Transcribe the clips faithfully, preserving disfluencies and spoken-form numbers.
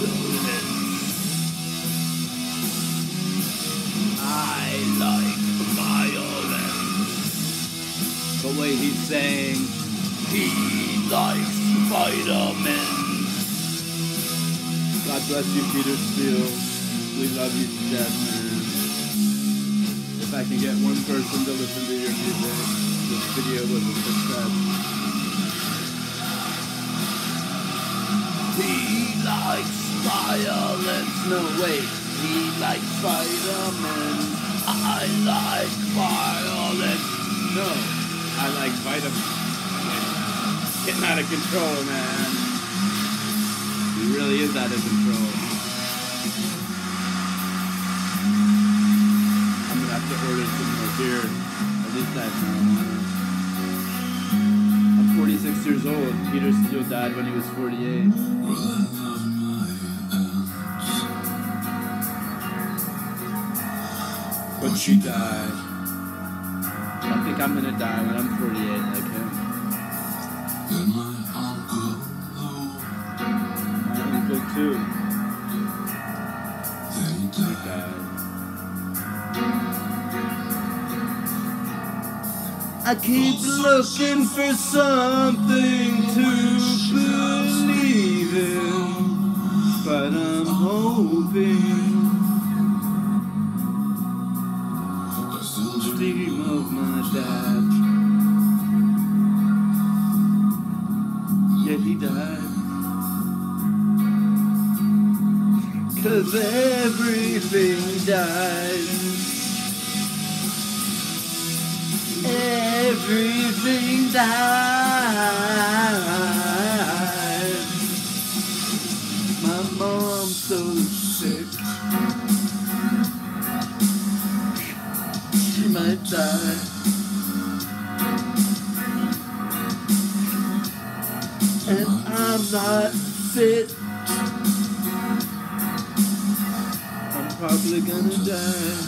I like violence. The way he's saying, he likes Spider-Man. God bless you, Peter Steele. We love you, Chester. If I can get one person to listen to your music, this video was a success. He likes violence. No, wait. He likes Spider-Man. I like violence. No, I like vitamins. Getting out of control, man. He really is out of control. I'm gonna have to order some more beer. At least I have marijuana. forty-six years old. Peter Steele died when he was forty-eight. But she died. I think I'm gonna die when I'm forty-eight like him. My uncle, my uncle too. He died. I keep looking for something to believe in, but I'm hoping the dream of my dad. Yet he died. 'Cause everything dies. Everything died. My mom's so sick, she might die. And I'm not fit, I'm probably gonna die.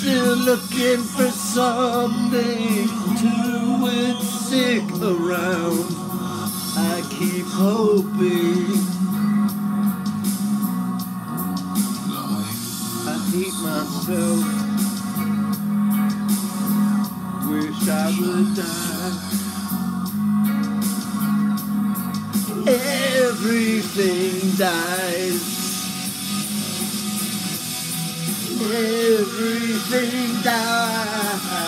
Still looking for something to it stick around. I keep hoping. I hate myself. Wish I would die. Everything dies. Everything dies.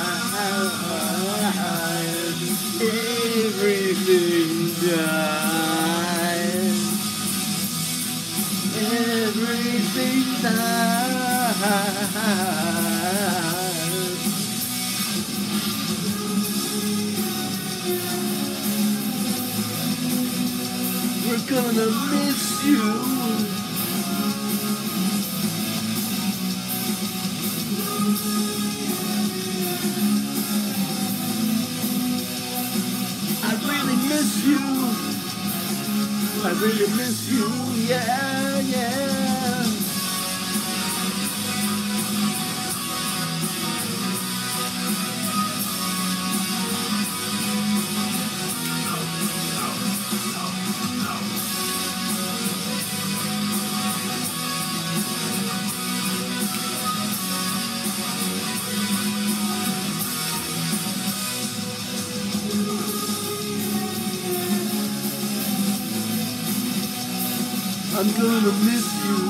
Everything dies. Everything dies. We're gonna miss you. You. I really miss you, yeah, yeah. I'm gonna miss you.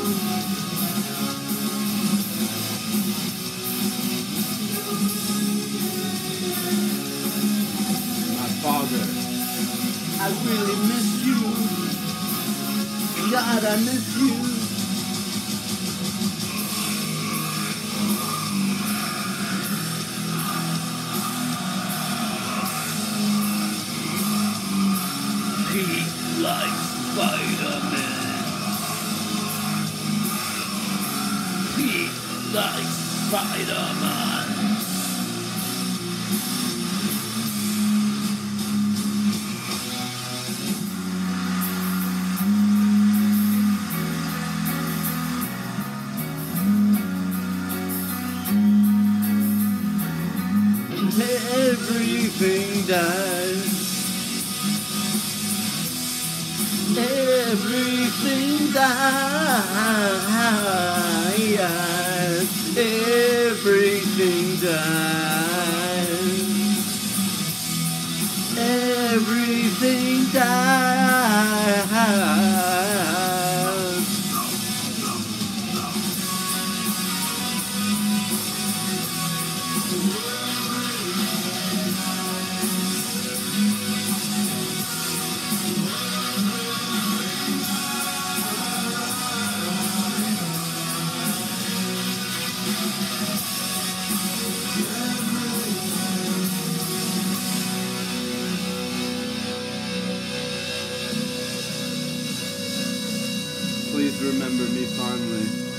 My father, I really miss you. God, I miss you. He likes Spider-Man. Like Spider-Man. Everything dies. everything dies, everything dies, everything dies. Please remember me fondly.